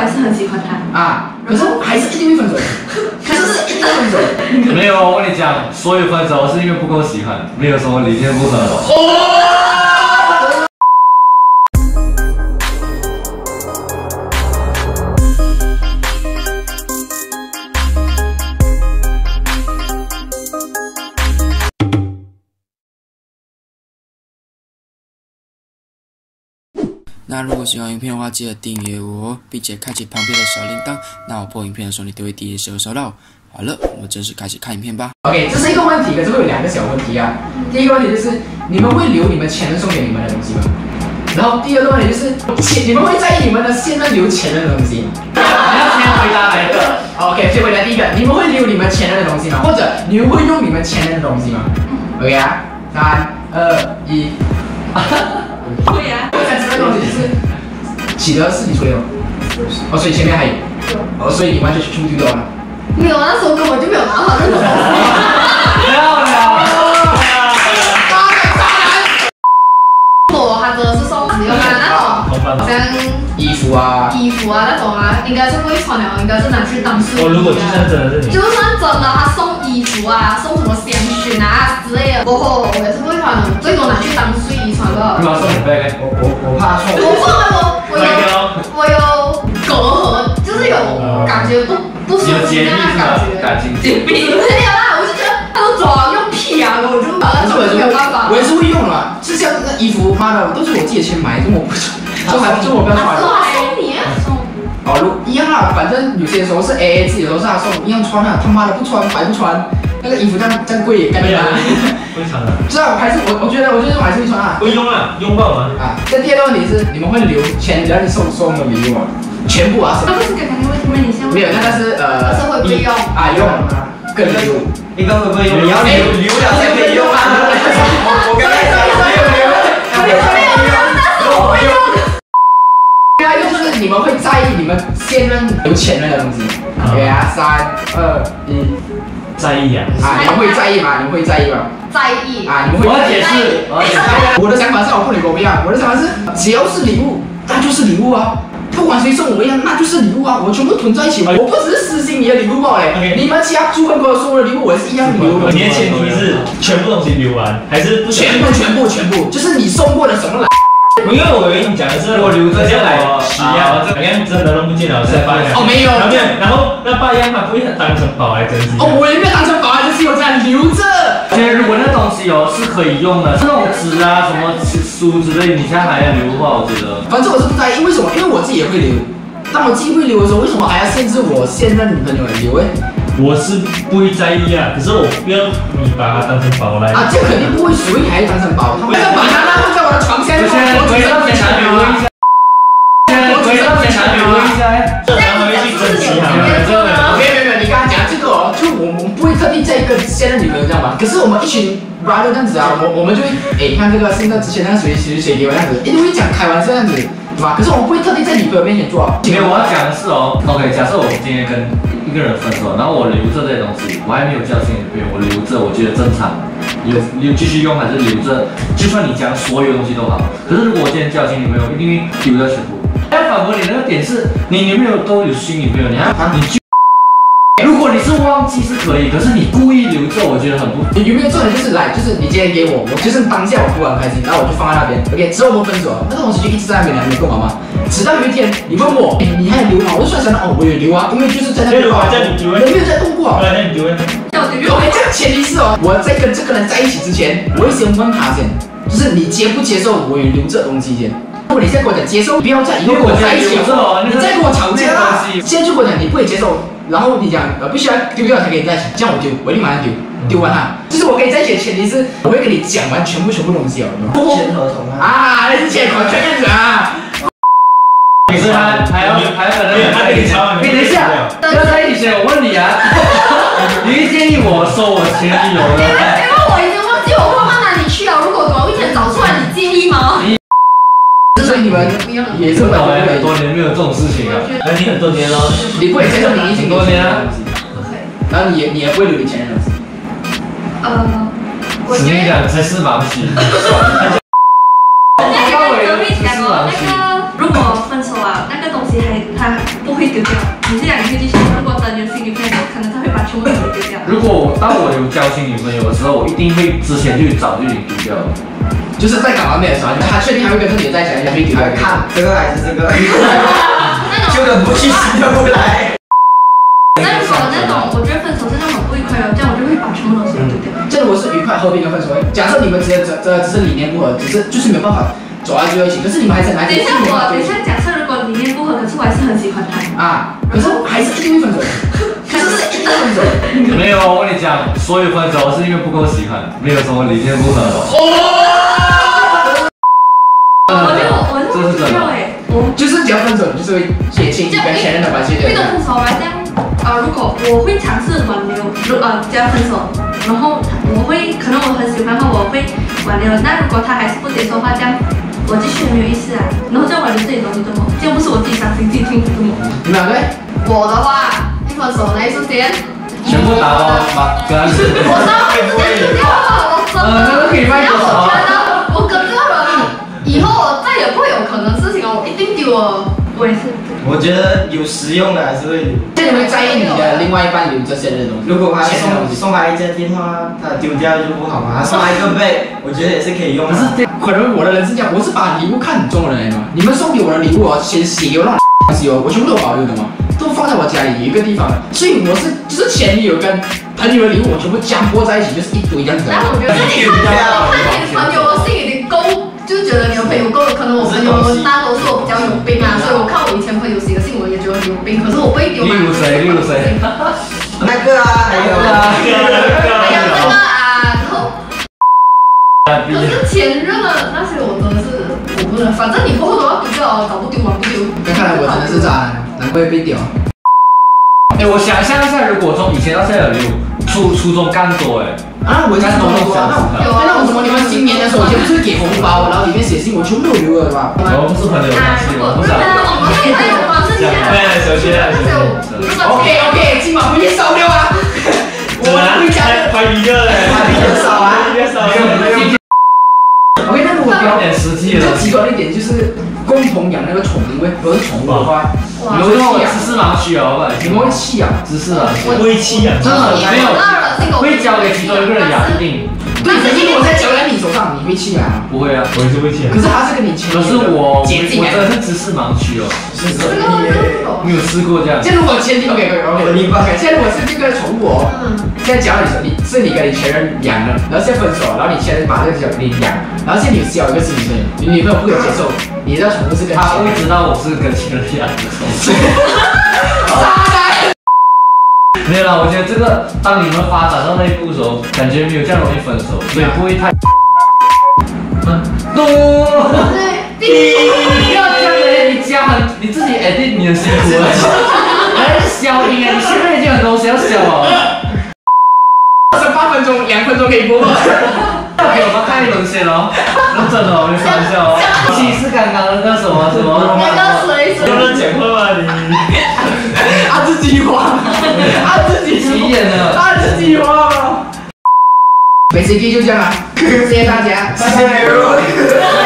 我还是很喜欢他啊，可是我还是一定会分手，可是是一定分手。没有，我跟你讲，所有分手是因为不够喜欢，没有什么理念不分手。那如果喜欢影片的话，记得订阅我哦，并且开启旁边的小铃铛。那我播影片的时候，你都会第一时间收到。好了，我们正式开始看影片吧。OK， 这是一个问题，可是会有两个小问题啊。第一个问题就是你们会留你们前任送给你们的东西吗？然后第二个问题就是你们会在意你们的现任留前任的东西？你要先回答哪一个 ？OK， 先回答第一个，你们会留你们前任的东西吗？或者你们会用你们前任的东西吗 ？OK 啊，3、2、1， 会啊。 企鹅是你处理吗？哦，所以前面还有，哦，所以你完全全部丢掉了。没有，那时候根本就没有拿好任何东西。漂亮，漂亮！我他真的是送你了那种，像衣服啊那种啊，应该是不会穿了，应该是拿去当饰品。我如果就算真的是你，就算真的他送衣服啊，送什么香薰啊之类的，我也是不会穿的，最多拿去当睡衣穿了。不要送你背，我怕错。我有隔阂，就是有感觉不舒服那感觉，洁癖没有啦，我就觉得他都装用屁啊，我就把它没有办法。我也是会用啦，是像那衣服，妈的，都是我自己钱买，这么不穿，这么不要穿。送你啊，送。好，一样啦，反正有些时候是 AA 制，有时候是他送，一样穿啊，他妈的不穿白不穿，那个衣服这样贵也干嘛？不会穿的。是啊，还是我觉得我还是会穿啊。会用啊，拥抱嘛。啊，这第二个问题是你们会留钱给你送的礼物吗？全部啊。那不是给朋友们你先。没有，那是社会备用啊，用个人礼物。你到时候会用，你要留两天可以用啊。我跟你说，留。第二个就是你们会在意你们现任有钱人的东西。对啊，3、2、1。 在意啊！啊，你们会在意吗？你们会在意吗？在意啊！你们会在意。我解释。我的想法是，我跟你不一样。我的想法是，只要是礼物，那就是礼物啊！不管谁送我一样，那就是礼物啊！我全部囤在一起。我不只是私心你的礼物包嘞，你们其他诸位朋友送我的礼物，我也是一样留的。你的前提是全部东西留完，还是不全部？就是你送过的什么来？ 因为我跟你讲的是，我留着下来洗啊，这两样真的弄不见了，再发扬。哦，没有。然后那发扬嘛，不会当成宝来珍惜。哦，我也没有当成宝来珍惜，我这样留着。其实如果那东西哦是可以用的，这种纸啊什么书之类，你现在还要留的话，我觉得。反正我是不在意，为什么？因为我自己也会留。当我自己会留的时候，为什么还要限制我现任女朋友留？哎，我是不会在意啊，可是我不要你把它当成宝来。啊，这肯定不会，谁还当成宝？那个把它拉在我的床下。 现任女朋友这样吧，可是我们一群 brother 这样子啊，我们就会哎，看这个是那之前那谁给我这样子，一定会讲开玩笑这样子，对吧？可是我们不会特地在女朋友面前做啊。没有，我要讲的是哦 ，OK， 假设我今天跟一个人分手，然后我留着这些东西，我还没有交新女朋友，我留着，我觉得正常，留继续用还是留着，就算你讲所有东西都好。可是如果我今天交新女朋友，一定会丢掉全部。但反驳你那个点是，你女朋友都有新女朋友，你还你。 忘记是可以，可是你故意留着，我觉得很不。你有没有重点就是来，就是你今天给我，我就是当下我不很开心，然后我就放在那边。OK， 之后我们分手了，那个东西就一直在那边，你没够好吗？直到有一天你问我，哎，你还留吗？我就突然想到，哦，我有留啊，因为就是在那边。我叫你留，我没有在动过。我叫你留。OK， 这前提是哦，我在跟这个人在一起之前，我会先问他先，就是你接不接受我有留这东西先。 如果你再跟我讲接受，不要再以后跟我在一起了，你再跟我吵架啦。现在就跟我讲你不会接受，然后你讲必须要丢掉才可以在一起，这样我丢，我立马就丢完它。就是我跟你在一起的前提是，我会跟你讲完全部东西哦。签合同啊，那是签合同这样子啊。可是还可能他跟你吵，你等一下，要在一起前我问你啊，你会建议我收我前女友的？因为我已经忘记我放到哪里去了，如果我一天找出来，你介意吗？ 所以你们也是搞了很多年没有这种事情啊，哎，你很多年了，你不会接受你已经多年啊，然后你也不会留以前的东西，我跟你讲才是盲区。那个如果分手啊，那个东西还它不会丢掉。你这两个月就想，如果真有新女朋友，可能他会把全部都丢掉。如果当我有交新女朋友的时候，我一定会之前就早就已经丢掉了。就是在搞暧昧的时候，他确定他会跟这女的在一起，他就丢掉。看这个还是这个，就忍不去死掉不来。那如果那种我觉得分手是那种不愉快的，这样我就会把全部东西丢掉。这如果是愉快后面的分手，假设你们只是理念不合，就是没有办法。 走到最后一起，可是你们还是很爱。等一下，假设如果理念不合，可是我还是很喜欢他啊，可是还是因为分手，可是是分手。没有，我跟你讲，所有分手是因为不够喜欢，没有什么理念不合。哦，我是真的哎，就是只要分手，你就是会撇清跟前任的关系。会的分手啊，这样啊，如果我会尝试挽留，只要分手。 然后我会，可能我很喜欢他，我会挽留。那如果他还是不接受的话，这样我继续没有意思啊。然后再挽留自己东西怎么？这样不是我自己伤心自己痛苦怎么？你们嘞？我的话，一分手那一瞬间，全部打包把干。我当然不会丢掉了，我真的。那个可以卖多少？我觉得我跟这个人以后我再也不会有可能事情了，我一定丢了。我也是。 我觉得有实用的还是会留。那你会在意你的另外一半有这些的东西？如果他送他一件电话，他丢掉就不好嘛。送他一个被，我觉得也是可以用的。可能我的人是这样，我是把礼物看很重的人嘛。你们送给我的礼物，我先写，我让东西哦，我全部都保留的嘛，都放在我家里一个地方了。所以我是就是前女友跟朋友的礼物，我全部夹裹在一起，就是一堆这样子。然后我觉得你看你朋友的心已经够。 就觉得你的朋友够了，可能我朋友大多数我比较有病啊，所以我看我以前朋友写的信，我也觉得有病，可是我不会丢嘛。例如谁？那个啊，还有那个啊，然后，可是前任的那些我真的是我不能，反正你过后都要丢掉，早不丢晚不丢。那看来我真的是渣男，难怪被屌。哎，我想象一下，如果从以前到现在有。 初中干多哎啊！我干多多啊！那我什么？你们新年的时候，以前不是给红包，然后里面写信，我全部留了吧？我们是朋友关系，我不是。哎，首先，OK， 今晚不夜烧掉啊！我们回家拍一个嘞，拍一个烧啊，一个烧。OK， 那如果标点实际了，极端一点就是共同养那个宠物，如果是宠物的话。 有时候只是拿去哦，你们会弃养，只是啊，不会弃养，真的没有，会交给其中一个人养，一定。对，可是我在交在你手上，你会弃养啊？不会啊，我也是会弃养。可是他是跟你亲，可是我真的是只是盲区哦，是真的，没有试过这样。现在如果前提 OK， 现在如果是这个宠物哦，现在交你手，你跟你前任养的，然后现在分手，然后你前任把这个交给你养，然后现在你交一个新女朋友，你女朋友不可以接受。 你知道宠物是跟他会知道我是跟前任养的宠物。没有啦，我觉得这个当你们发展到那一步的时候，感觉没有这样容易分手，所以不会太。不要这样子，你加很你自己 edit 你的辛苦了。还是消音啊！你现在已经很多小小了。18分钟，2分钟可以播吗？ 给我们看一轮先哦，认真哦，你看一下哦。其实刚刚那个什么，那个谁不能讲话吗？你他自己画，他自己起眼的，他自己画。每次 G 就这样了，谢谢大家，拜拜。